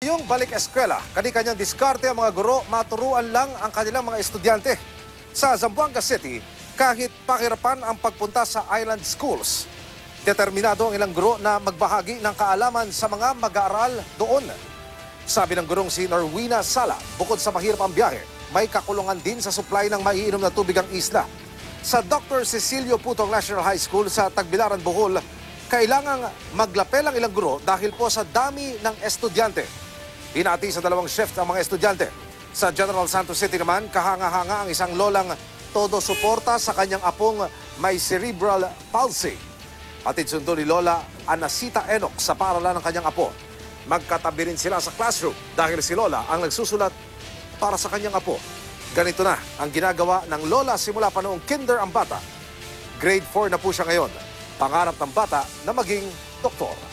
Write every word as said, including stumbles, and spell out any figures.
Yung balik eskwela, kani-kanyang diskarte ang mga guro, maturuan lang ang kanilang mga estudyante. Sa Zamboanga City, kahit pahirapan ang pagpunta sa island schools, determinado ang ilang guro na magbahagi ng kaalaman sa mga mag-aaral doon. Sabi ng gurong si Norwina Sala, bukod sa mahirap ang biyahe, may kakulungan din sa supply ng maiinom na tubig ang isla. Sa Doctor Cecilio Putong National High School sa Tagbilaran, Bohol, kailangang maglapel ang ilang guro dahil po sa dami ng estudyante. Hinati sa dalawang shift ang mga estudyante. Sa General Santos City naman, kahanga-hanga ang isang lolang todo suporta sa kanyang apong may cerebral palsy. Hatid sundo ni Lola Anasita Enoc sa paaralan ng kanyang apo. Magkatabi rin sila sa classroom dahil si Lola ang nagsusulat para sa kanyang apo. Ganito na ang ginagawa ng Lola simula pa noong kinder ang bata. Grade four na po siya ngayon. Pangarap ng bata na maging doktor.